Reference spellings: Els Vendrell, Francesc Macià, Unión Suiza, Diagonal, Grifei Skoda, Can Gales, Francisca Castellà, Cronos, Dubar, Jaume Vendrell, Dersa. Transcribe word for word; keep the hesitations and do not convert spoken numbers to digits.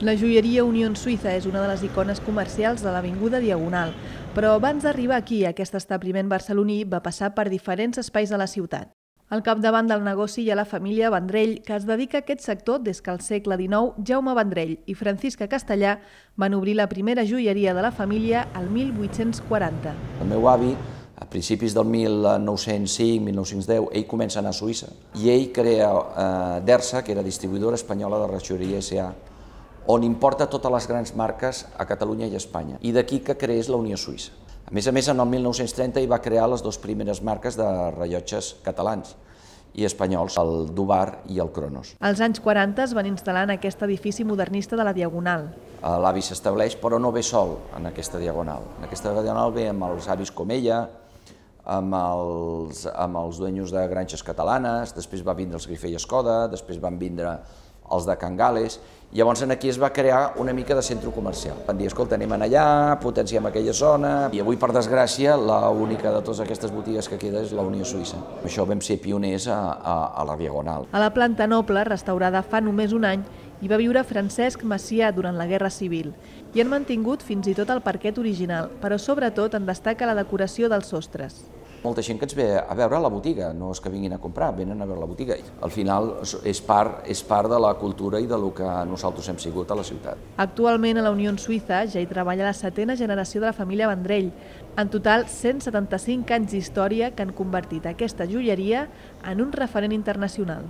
La joieria Unión Suiza és una de les icones comercials de l'Avinguda Diagonal, però abans d'arribar aquí, aquest establiment barceloní va passar per diferents espais de la ciutat. Al capdavant del negoci hi ha la família Vendrell, que es dedica a aquest sector des que al segle dinou Jaume Vendrell i Francisca Castellà van obrir la primera joieria de la família al mil vuit-cents quaranta. El meu avi, a principis del mil nou-cents cinc mil nou-cents deu, ell comença a anar a Suïssa i ell crea eh, Dersa, que era distribuïdora espanyola de la joieria essa a, on importa totes les grans marques a Catalunya i a Espanya, i d'aquí que creés la Unió Suïssa. A més a més, en el mil nou-cents trenta hi va crear les dues primeres marques de rellotges catalans i espanyols, el Dubar i el Cronos. Als anys quaranta es van instal·lar en aquest edifici modernista de la Diagonal. L'avi s'estableix, però no ve sol en aquesta Diagonal. En aquesta Diagonal ve amb els avis com ella, amb els, amb els dueños de granges catalanes, després va vindre els Grifei Skoda, després van vindre els de Can Gales. Llavors aquí es va crear una mica de centre comercial. Van dir, escolta, anem allà, potenciem aquella zona, i avui, per desgràcia, l'única de totes aquestes botigues que queda és la Unió Suïssa. Amb això vam ser pioners a, a, a la Diagonal. A la planta noble, restaurada fa només un any, hi va viure Francesc Macià durant la Guerra Civil. I han mantingut fins i tot el parquet original, però sobretot en destaca la decoració dels sostres. Molta gent que ens ve a veure la botiga, no és que vinguin a comprar, venen a veure la botiga. Al final és part, és part de la cultura i del que nosaltres hem sigut a la ciutat. Actualment a la Unió Suïssa ja hi treballa la setena generació de la família Vendrell. En total, cent setanta-cinc anys d'història que han convertit aquesta joieria en un referent internacional.